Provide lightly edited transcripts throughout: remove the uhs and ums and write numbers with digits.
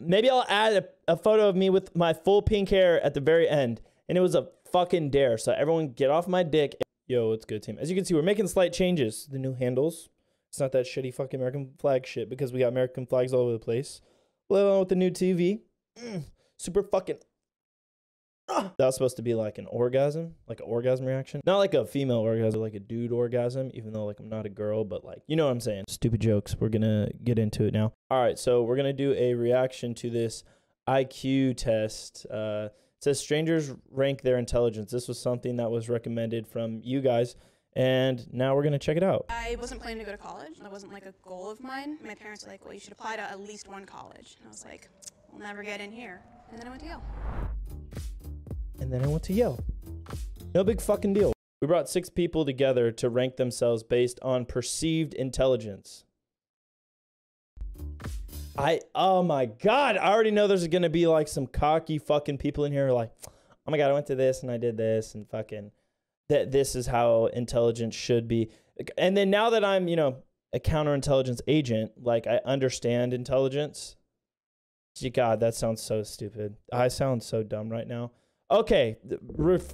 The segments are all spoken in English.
Maybe I'll add a photo of me with my full pink hair at the very end. And it was a fucking dare. So everyone get off my dick. Yo, what's good, team? As you can see, we're making slight changes. The new handles. It's not that shitty fucking American flag shit because we got American flags all over the place. Well, with the new TV. Super fucking... That was supposed to be like an orgasm reaction. Not like a female orgasm, like a dude orgasm, even though like I'm not a girl, but like, you know what I'm saying? Stupid jokes. We're gonna get into it now. All right, so we're gonna do a reaction to this IQ test. It says strangers rank their intelligence. This was something that was recommended from you guys, and now we're gonna check it out. I wasn't planning to go to college. That wasn't like a goal of mine. My parents were like, well, you should apply to at least one college. And I was like, we'll never get in here. And then I went to Yale. And then I went to Yale. No big fucking deal. We brought 6 people together to rank themselves based on perceived intelligence. Oh my God, I already know there's gonna be like some cocky fucking people in here who are like, oh my God, I went to this and I did this and fucking, that this is how intelligence should be. And then now that I'm, you know, a counterintelligence agent, like I understand intelligence. Gee, God, that sounds so stupid. I sound so dumb right now. Okay,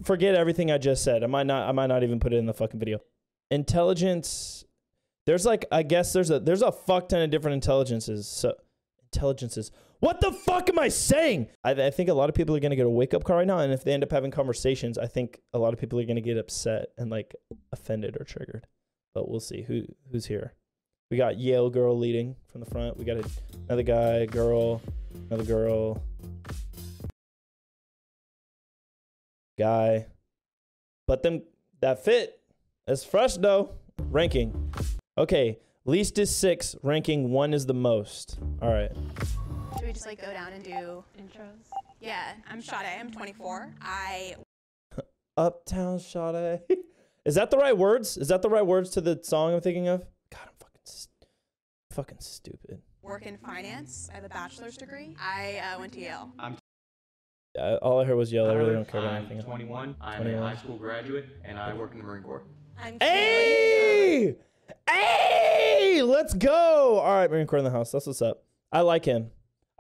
forget everything I just said. I might not even put it in the fucking video. Intelligence. There's like, I guess there's a fuck ton of different intelligences. So intelligences. What the fuck am I saying? I think a lot of people are gonna get a wake up call right now, and if they end up having conversations, I think a lot of people are gonna get upset and like offended or triggered. But we'll see who's here. We got Yale girl leading from the front. We got another guy, girl, another girl. Guy, but them that fit is fresh though. Ranking, okay, least is 6, ranking 1 is the most. All right, should we just like go down and do intros? Yeah, I'm Sade, I'm 24. I uptown Sade. Is that the right words? Is that the right words to the song I'm thinking of? God, I'm fucking stupid. Work in finance. I have a bachelor's degree. I went to Yale. All I heard was Yale. I really don't care about anything. I'm 21. I'm a high school graduate, and I work in the Marine Corps. Hey! Hey! Let's go! All right, Marine Corps in the house. That's what's up. I like him.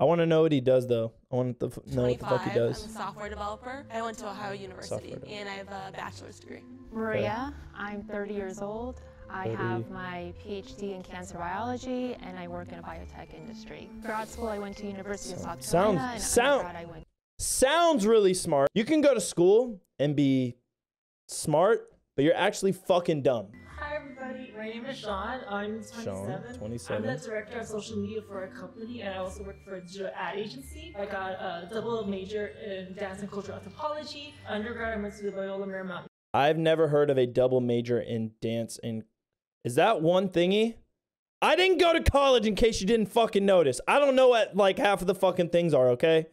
I want to know what he does, though. I want to know what the fuck he does. I'm a software developer. I went to Ohio University, and I have a bachelor's degree. Maria, I'm 30 years old. I have my PhD in cancer biology, and I work in a biotech industry. Grad school, I went to University of South Carolina, and undergrad, I went to... Sounds really smart. You can go to school and be smart, but you're actually fucking dumb. Hi everybody, my name is Sean. I'm 27. I'm the director of social media for a company, and I also work for a digital ad agency. I got a double major in dance and cultural anthropology. Undergrad, I went to the Loyola Marymount. I've never heard of a double major in dance and... Is that one thingy? I didn't go to college, in case you didn't fucking notice. I don't know what like half of the fucking things are, okay?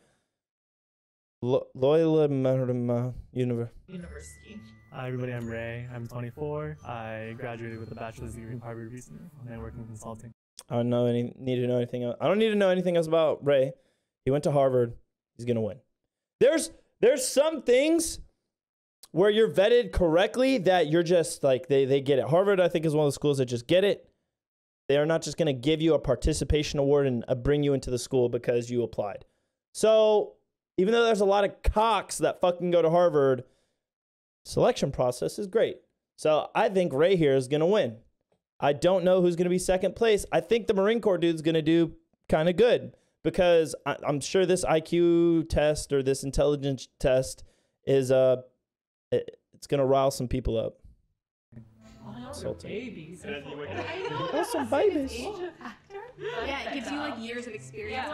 Loyola Marymount University. Hi everybody, I'm Ray. I'm 24. I graduated with a bachelor's degree from Harvard recently, and I work in consulting. I don't know need to know anything else. I don't need to know anything else about Ray. He went to Harvard. He's gonna win. There's some things where you're vetted correctly that you're just like they get it. Harvard, I think, is one of the schools that just get it. They are not just gonna give you a participation award and bring you into the school because you applied. So. Even though there's a lot of cocks that fucking go to Harvard, selection process is great. So I think Ray here is going to win. I don't know who's going to be second place. I think the Marine Corps dude's going to do kind of good because I'm sure this IQ test or this intelligence test is it's going to rile some people up. Babies. Some babies. Yeah, it gives you like years of experience.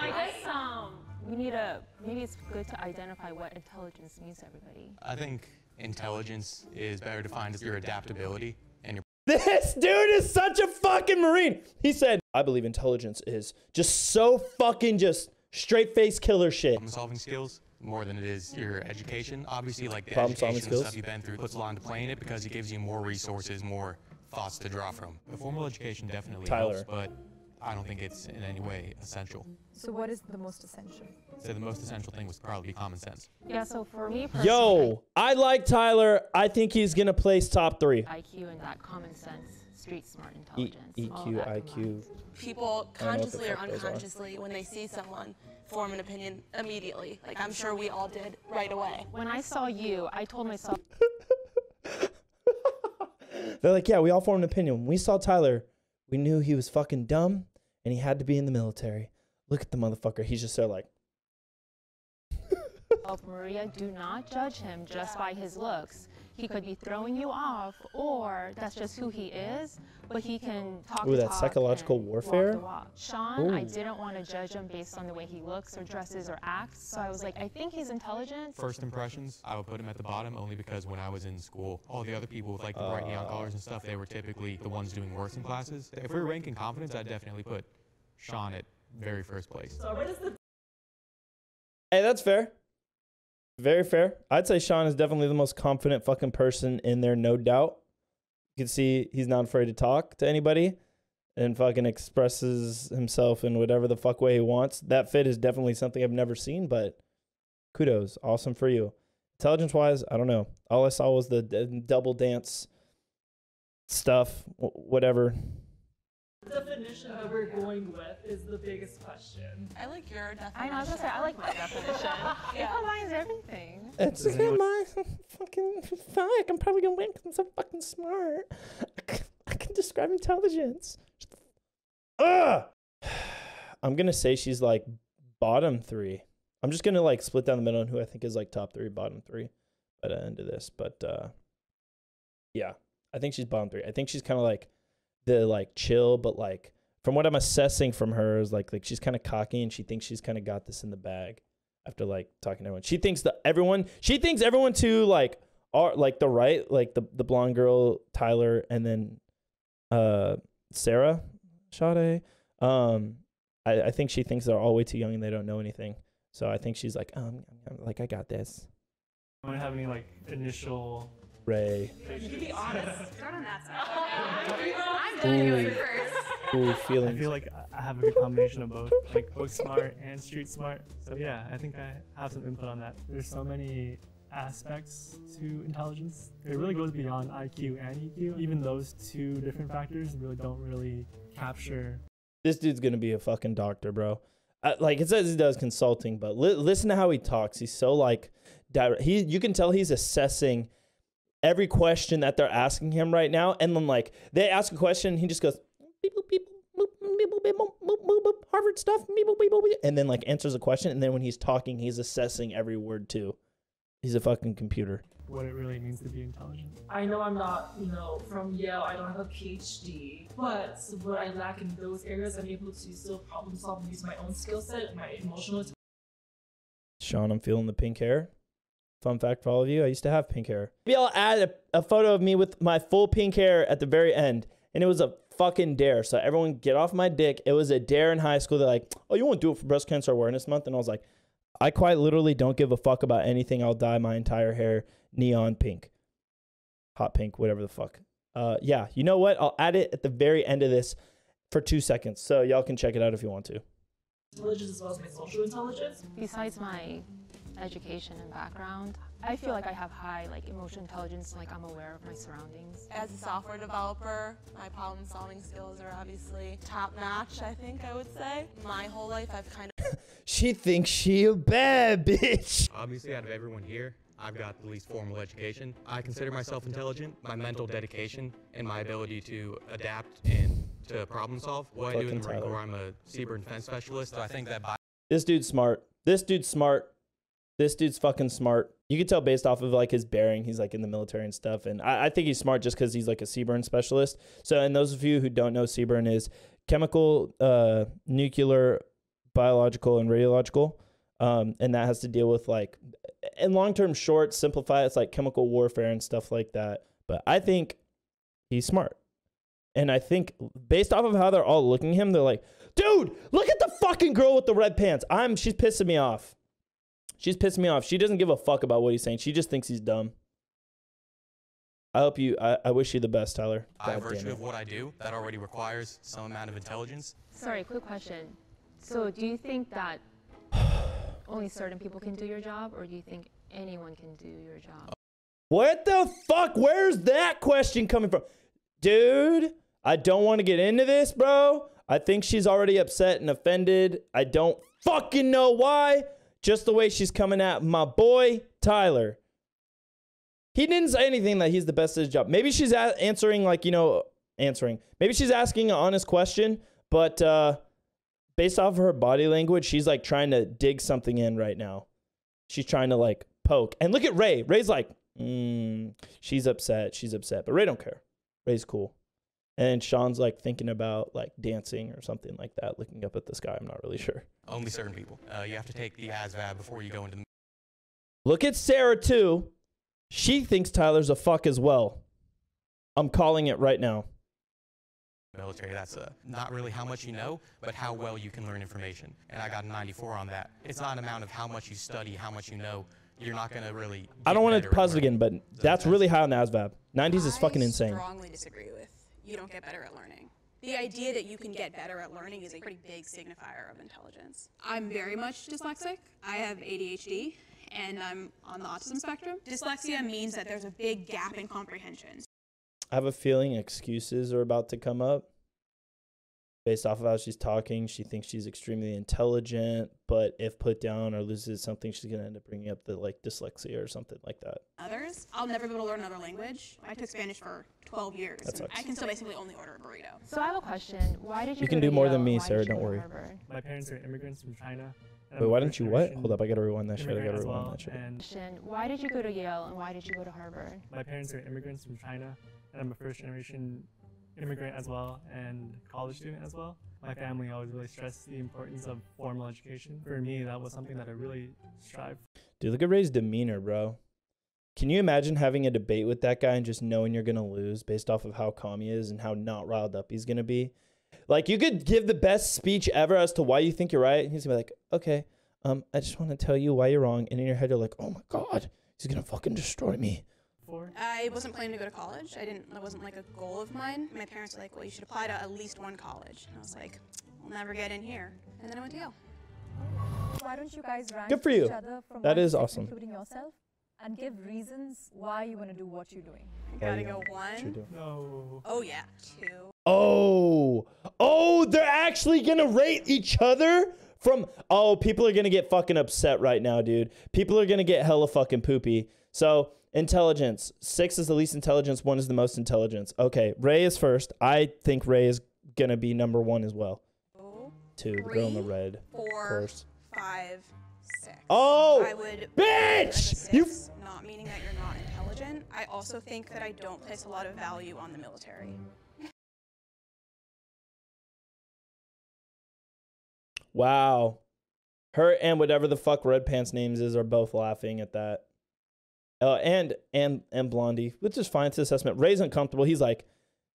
We need a, maybe it's good to identify what intelligence means to everybody. I think intelligence is better defined as your adaptability and your... This dude is such a fucking Marine! He said, I believe intelligence is just so fucking just straight-faced killer shit. Problem-solving skills more than it is your education. Obviously, like the education stuff you've been through puts a lot into playing it because it gives you more resources, more thoughts to draw from. The formal education definitely helps, but... I don't think it's in any way essential. So what is the most essential? So the most essential thing was probably common sense. Yeah, so for me personally... Yo, I like Tyler. I think he's going to place top 3. IQ and that common sense. street smart intelligence. EQ, IQ. People consciously or unconsciously, when they see someone, form an opinion immediately. Like I'm sure we all did right away. When I saw you, I told myself. They're like, yeah, we all formed an opinion. When we saw Tyler, we knew he was fucking dumb and he had to be in the military. Look at the motherfucker. He's just so like. Maria, do not judge him just by his looks. He could be throwing you off, or that's just who he is, but he can talk the talk. Ooh, that's psychological warfare? Walk the walk. Sean, ooh. I didn't want to judge him based on the way he looks or dresses or acts, so I was like, I think he's intelligent. First impressions, I would put him at the bottom only because when I was in school, all the other people with like the bright neon colors and stuff, they were typically the ones doing worse in classes. If we were ranking confidence, I'd definitely put Sean at very first place. So what is the... Hey, that's fair. Very fair. I'd say Sean is definitely the most confident fucking person in there, no doubt. You can see he's not afraid to talk to anybody and fucking expresses himself in whatever the fuck way he wants. That fit is definitely something I've never seen, but kudos. Awesome for you. Intelligence-wise, I don't know. All I saw was the double dance stuff, whatever. The definition that we're going with is the biggest question. I like your definition. I know, I was gonna say, I like my definition. It combines everything. It's my fucking fuck. I'm probably gonna win because I'm so fucking smart. I can describe intelligence. I'm gonna say she's like bottom three. I'm just gonna like split down the middle on who I think is like top three, bottom three by the end of this. But yeah, I think she's bottom three. I think she's kind of like the like chill, but like from what I'm assessing from her is like she's kind of cocky and she thinks she's kind of got this in the bag after like talking to everyone. She thinks that everyone, she thinks everyone too like are like the right, like the blonde girl, Tyler, and then Sarah Sade. I think she thinks they're all way too young and they don't know anything. So I think she's like, I got this. I don't have any like initial Ray. You can be honest. Start on that side. I'm done you first. Ooh, feelings. I feel like I have a good combination of both, like book smart and street smart. So yeah, I think I have some input on that. There's so many aspects to intelligence. It really goes beyond IQ and EQ. Even those two different factors really don't really capture. This dude's gonna be a fucking doctor, bro. Like it says he does consulting, but listen to how he talks. He's so like direct. You can tell he's assessing every question that they're asking him right now, and then like they ask a question, he just goes beep, boop, beep, boop, beep, boop, beep, boop, boop, boop, boop, Harvard stuff, beep, boop, beep, boop, beep, and then like answers a question, and then when he's talking, he's assessing every word too. He's a fucking computer. What it really means to be intelligent. I know I'm not, you know, from Yale. I don't have a PhD, but what I lack in those areas, I'm able to still problem solve and use my own skill set, my emotional. Sean, I'm feeling the pink hair. Fun fact for all of you, I used to have pink hair. Maybe I'll add a photo of me with my full pink hair at the very end. And it was a fucking dare. So everyone get off my dick. It was a dare in high school. They're like, oh, you won't do it for breast cancer awareness month? And I was like, I quite literally don't give a fuck about anything. I'll dye my entire hair neon pink. Hot pink, whatever the fuck. Yeah, you know what? I'll add it at the very end of this for 2 seconds. So y'all can check it out if you want to. Intelligence as well as my social intelligence. Besides my education and background, I feel like I have high like emotional intelligence, like I'm aware of my surroundings. As a software developer, my problem solving skills are obviously top notch, I think I would say. My whole life I've kind of... She thinks she a bad bitch. Obviously out of everyone here, I've got the least formal education. I consider myself intelligent. My mental dedication and my ability to adapt and to problem solve. What I do in the Marine Corps, I'm a CBRN defense specialist. So I think that by... This dude's smart. This dude's smart. This dude's fucking smart. You can tell based off of like his bearing, he's like in the military and stuff. And I think he's smart just because he's like a CBRN specialist. So, and those of you who don't know, CBRN is chemical, nuclear, biological, and radiological. And that has to deal with like, in long-term short, simplify, it's like chemical warfare and stuff like that. But I think he's smart. And I think based off of how they're all looking at him, they're like, dude, look at the fucking girl with the red pants. She's pissing me off. She's pissing me off. She doesn't give a fuck about what he's saying. She just thinks he's dumb. I hope you, I wish you the best, Tyler. By virtue of what I do, that already requires some amount of intelligence. Sorry, quick question. So do you think that only certain people can do your job, or do you think anyone can do your job? What the fuck? Where's that question coming from? Dude, I don't want to get into this, bro. I think she's already upset and offended. I don't fucking know why. Just the way she's coming at my boy, Tyler. He didn't say anything that he's the best at his job. Maybe she's answering, like, you know, Maybe she's asking an honest question, but based off of her body language, she's like trying to dig something in right now. She's trying to like poke. And look at Ray. Ray's like, she's upset. She's upset. But Ray don't care. Ray's cool. And Sean's like thinking about like dancing or something like that, looking up at the sky. I'm not really sure. Only certain people. You have to take the ASVAB before you go into the... Look at Sarah too. She thinks Tyler's a fuck as well. I'm calling it right now. Military, that's not really how much you know, but how well you can learn information. And I got a 94 on that. It's not an amount of how much you study, how much you know. You're not going to really... I don't want to pause again, but that's really high on ASVAB. 90s is fucking insane. I strongly disagree with. You don't get better at learning. The idea that you can get better at learning is a pretty big signifier of intelligence. I'm very much dyslexic. I have ADHD, and I'm on the autism spectrum. Dyslexia means that there's a big gap in comprehension. I have a feeling excuses are about to come up. Based off of how she's talking, she thinks she's extremely intelligent, but if put down or loses something, she's going to end up bringing up the like dyslexia or something like that. Others, I'll never be able to learn another language. I took Spanish for 12 years. That sucks. I can still basically only order a burrito. So I have a question. Why did you... You can do more than me, Sarah. Don't worry. Harvard? My parents are immigrants from China. Wait, why didn't you what? Hold up, I gotta rewind that shit. Why did you go to Yale and why did you go to Harvard? My parents are immigrants from China, and I'm a first-generation immigrant as well, and college student as well. My family always really stressed the importance of formal education. For me, that was something that I really strived for. Dude, look at Ray's demeanor, bro. Can you imagine having a debate with that guy and just knowing you're gonna lose based off of how calm he is and how not riled up he's gonna be? Like, you could give the best speech ever as to why you think you're right, and he's gonna be like, okay, I just want to tell you why you're wrong. And in your head, you're like, oh my god, he's gonna fucking destroy me. I wasn't planning to go to college. That wasn't like a goal of mine. My parents were like, well, you should apply to at least one college. And I was like, I'll never get in here. And then I went to Yale. Why don't you guys rank Good for you. Each other from that is awesome. Including yourself, and give reasons why you want to do what you're doing. You gotta go one. No. Oh yeah. Two. Oh, they're actually gonna rate each other from... Oh, people are gonna get fucking upset right now, dude. People are gonna get hella fucking poopy. So intelligence. 6 is the least intelligence. 1 is the most intelligence. Okay, Ray is first. I think Ray is gonna be number 1 as well. 2. Three, in the red. 4. 5. 6. Oh, I would... Bitch! You... Not meaning that you're not intelligent. I also think that I don't place a lot of value on the military. Wow. Her and whatever the fuck Red Pants names is are both laughing at that. And Blondie, which is fine. It's an assessment. Ray's uncomfortable. He's like,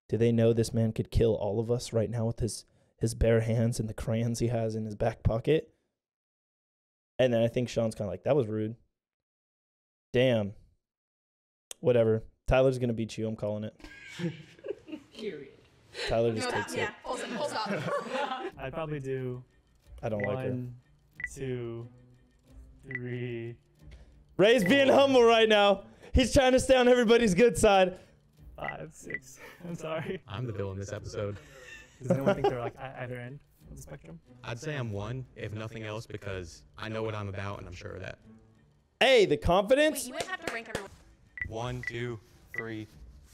do they know this man could kill all of us right now with his bare hands and the crayons he has in his back pocket? And then I think Sean's kind of like, that was rude. Damn. Whatever. Tyler's going to beat you. I'm calling it. Period. Tyler just takes it. Yeah. I'd probably do... I don't like her. 1, 2, 3. Ray's being humble right now. He's trying to stay on everybody's good side. 5, 6. I'm sorry. I'm the villain this episode. Does anyone think they're like at either end of the spectrum? I'd say I'm 1, if nothing else, because I know what I'm about and I'm sure of that. Hey, the confidence? Wait, you would have to rank everyone. 1, 2, 3,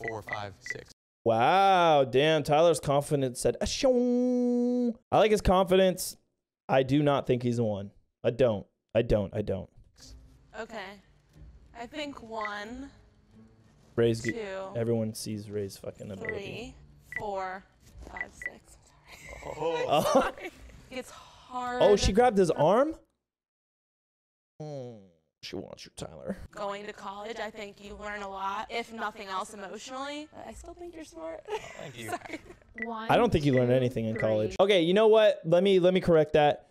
4, 5, 6. Wow, damn. Tyler's confidence said, "Ashong." I like his confidence. I do not think he's the one. I don't. Okay. I think 1. Ray's... 2. Everyone sees Ray's fucking ability. 3, 4, 5, 6. I'm sorry. Oh. I'm sorry. It's hard. Oh, she grabbed his arm? She wants you, Tyler. Going to college, I think you learn a lot, if nothing else emotionally. I still think you're smart. Oh, thank you. Sorry. 1, I don't think you learn anything in college. Okay, you know what? Let me correct that.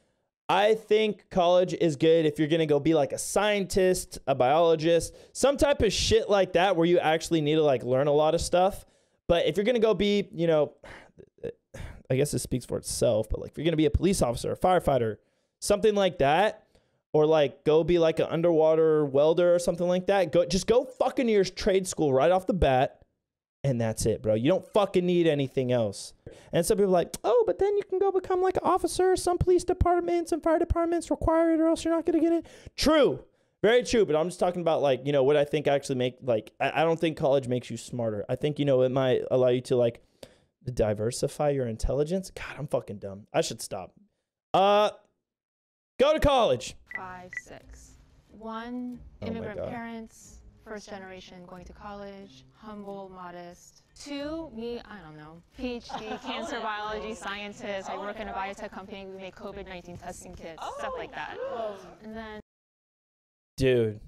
I think college is good if you're going to go be like a scientist, a biologist, some type of shit like that where you actually need to like learn a lot of stuff. But if you're going to go be, you know, I guess this speaks for itself, but like if you're going to be a police officer, a firefighter, something like that, or like go be like an underwater welder or something like that. Just go fucking to your trade school right off the bat. And that's it, bro. You don't fucking need anything else. And some people are like, oh, but then you can go become like an officer. Some police departments and fire departments require it or else you're not going to get it. True. Very true. But I'm just talking about like, you know, what I think actually make like, I don't think college makes you smarter. I think, you know, it might allow you to like diversify your intelligence. God, I'm fucking dumb. I should stop. Go to college. 5, 6. One, immigrant parents. First generation going to college, humble, modest. 2, me, I don't know, PhD, cancer biology scientist. I work in a biotech company. We make COVID-19 testing kits, stuff like that. And then, dude,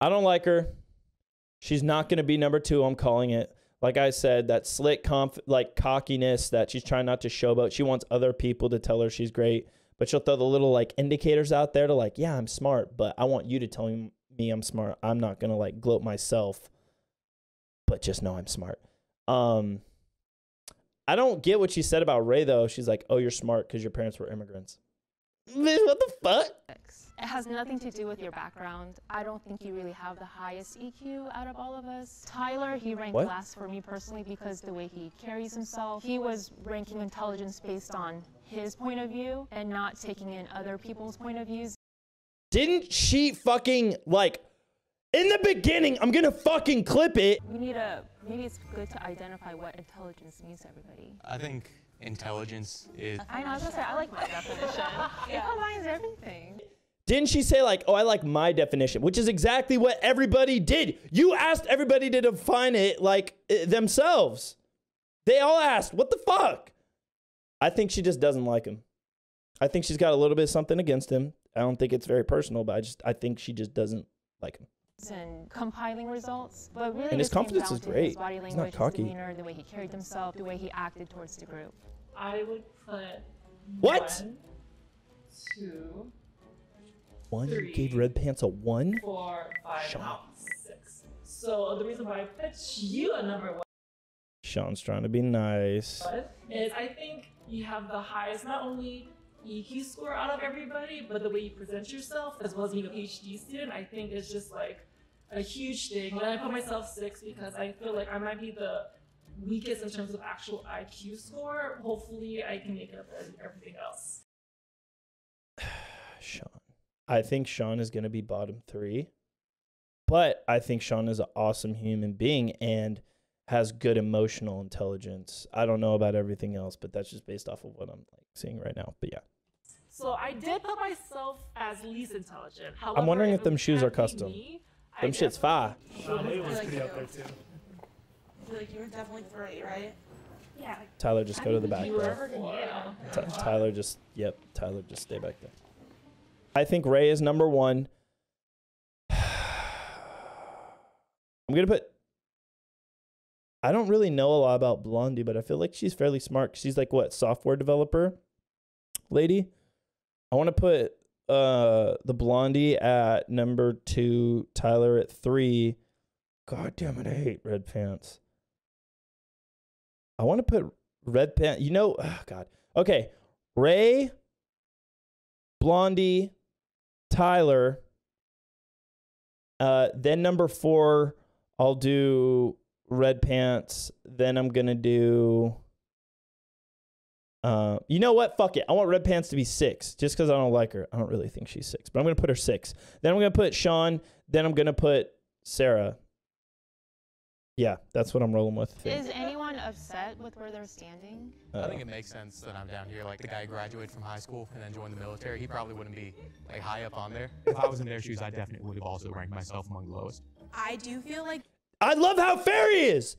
I don't like her. She's not going to be number 2. I'm calling it. Like I said, that slick, like cockiness that she's trying not to showboat. She wants other people to tell her she's great, but she'll throw the little like indicators out there to like, yeah, I'm smart, but I want you to tell me. I'm smart. I'm not gonna like gloat myself, but just know I'm smart. I don't get what she said about Ray though. She's like, oh, you're smart because your parents were immigrants. What the fuck? It has nothing to do with your background. I don't think you really have the highest EQ out of all of us. Tyler, he ranked last for me personally because the way he carries himself, he was ranking intelligence based on his point of view and not taking in other people's point of views. Didn't she fucking, like, in the beginning, I'm gonna fucking clip it. We need a, maybe it's good to identify what intelligence means to everybody. I think intelligence is... I know, I was gonna say, I like my definition. It combines everything. Didn't she say, like, oh, I like my definition, which is exactly what everybody did. You asked everybody to define it, like, themselves. They all asked, what the fuck? I think she just doesn't like him. I think she's got a little bit of something against him. I don't think it's very personal, but I think she just doesn't like him. And compiling results, but really and his confidence is great. His body language, he's not cocky. His demeanor, the way he carried himself, the way he acted towards the group. I would put what? 1, 2, 1. 3, you gave Red Pants a 1. 4, 5, Sean. 6. So the reason why I put you a number 1. Sean's trying to be nice. Is I think you have the highest not only EQ score out of everybody, but the way you present yourself, as well as being a PhD student, I think is just like a huge thing. When I put myself 6 because I feel like I might be the weakest in terms of actual IQ score. Hopefully, I can make up everything else. Sean, I think Sean is going to be bottom 3, but I think Sean is an awesome human being and has good emotional intelligence. I don't know about everything else, but that's just based off of what I'm like seeing right now. But yeah. So I did put myself as least intelligent. However, I'm wondering if them shoes are custom. Them shit's fire. It was pretty up there too. I feel like you were definitely 3, right? Yeah. Tyler, just go to the back, bro. Tyler, just Tyler, just stay back there. I think Ray is number 1. I'm gonna put. I don't really know a lot about Blondie, but I feel like she's fairly smart. She's like, what, software developer lady? I want to put the Blondie at number 2, Tyler at 3. God damn it, I hate Red Pants. I want to put Red Pants, you know, oh God. Okay, Ray, Blondie, Tyler. Then number 4, I'll do... Red Pants, then I'm gonna do you know what, fuck it, I want Red Pants to be 6 just because I don't like her. I don't really think she's 6, but I'm gonna put her 6. Then I'm gonna put Sean, then I'm gonna put Sarah. Yeah, that's what I'm rolling with. Is anyone upset with where they're standing? I think it makes sense that I'm down here. Like the guy graduated from high school and then joined the military, he probably wouldn't be like high up on there. If I was in their shoes, I definitely would have also ranked myself among the lowest. I do feel like I love how fair he is.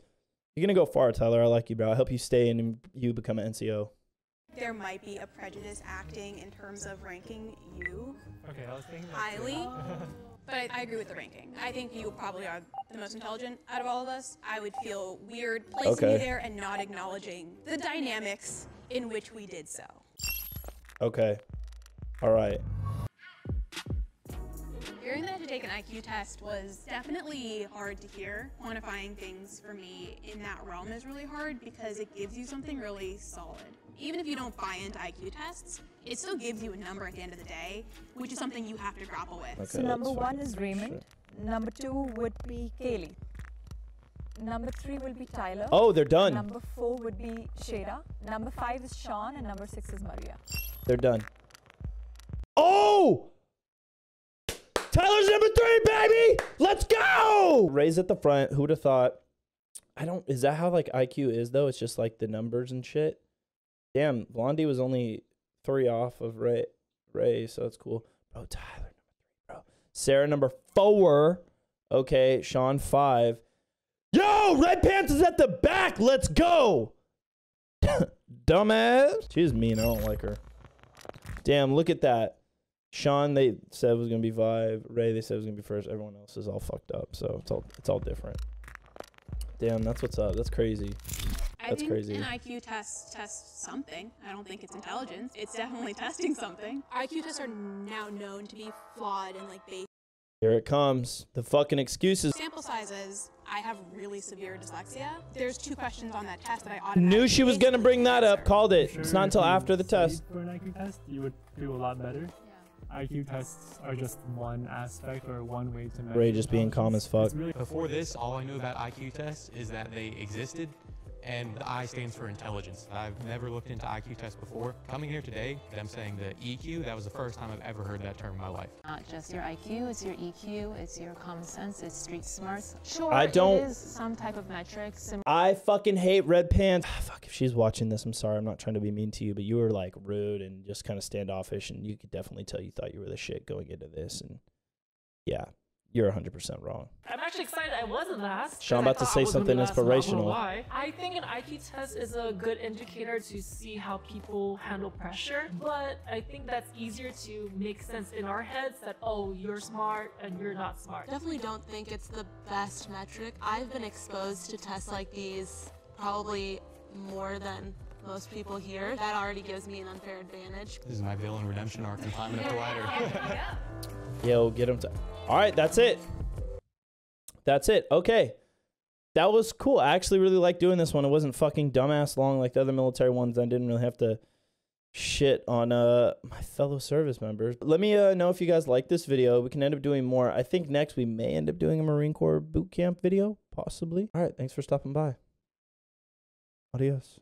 You're going to go far, Tyler. I like you, bro. I hope you stay and you become an NCO. There might be a prejudice acting in terms of ranking you highly, but I agree with the ranking. I think you probably are the most intelligent out of all of us. I would feel weird placing you there and not acknowledging the dynamics in which we did so. Okay. All right. Hearing that to take an IQ test was definitely hard to hear. Quantifying things for me in that realm is really hard because it gives you something really solid. Even if you don't buy into IQ tests, it still gives you a number at the end of the day, which is something you have to grapple with. Okay, so number 1 is Raymond. Number 2 would be Kaylee. Number 3 will be Tyler. Oh, they're done. And number 4 would be Shada. Number 5 is Sean, and number 6 is Maria. They're done. Oh! Tyler's number 3, baby! Let's go! Raise at the front. Who'd have thought? I don't... Is that how, like, IQ is, though? It's just, like, the numbers and shit? Damn, Blondie was only 3 off of Ray, so that's cool. Bro, Tyler, number 3, bro. Sarah, number 4. Okay, Sean, 5. Yo, Red Pants is at the back. Let's go. Dumbass. She's mean. I don't like her. Damn, look at that. Sean, they said was going to be Vibe. Ray, they said was going to be first. Everyone else is all fucked up, so it's all different. Damn, that's what's up. That's crazy. I think an IQ test tests something. I don't think it's intelligence. It's definitely testing something. IQ tests are now known to be flawed and, like, basic. Here it comes. The fucking excuses. Sample sizes. I have really severe dyslexia. There's 2 questions on that test that I automatically... Knew she was going to bring that up. Called it. Sure, it's not until after the test. For an IQ test, you would do a lot better. Yeah. IQ tests are just one aspect or one way to measure. Ray just being calm as fuck. Really... Before this, all I knew about IQ tests is that they existed, and the I stands for intelligence. I've never looked into IQ tests before. Coming here today, I'm saying the EQ, that was the first time I've ever heard that term in my life. Not just your IQ, it's your EQ, it's your common sense, it's street smarts. Sure, it is some type of metric. I fucking hate Red Pants. Fuck, if she's watching this, I'm sorry, I'm not trying to be mean to you, but you were, like, rude and just kind of standoffish, and you could definitely tell you thought you were the shit going into this, and yeah. You're 100% wrong. I'm actually excited I wasn't last. Sean about to say something inspirational. I think an IQ test is a good indicator to see how people handle pressure, but I think that's easier to make sense in our heads that, oh, you're smart and you're not smart. Definitely don't think it's the best metric. I've been exposed to tests like these probably more than most people here. That already gives me an unfair advantage. This is my villain redemption arc and climbing up the ladder. Yo, get him to... All right, that's it. That's it. Okay. That was cool. I actually really like doing this one. It wasn't fucking dumbass long like the other military ones. I didn't really have to shit on my fellow service members. Let me know if you guys like this video. We can end up doing more. I think next we may end up doing a Marine Corps boot camp video, possibly. All right, thanks for stopping by. Adios.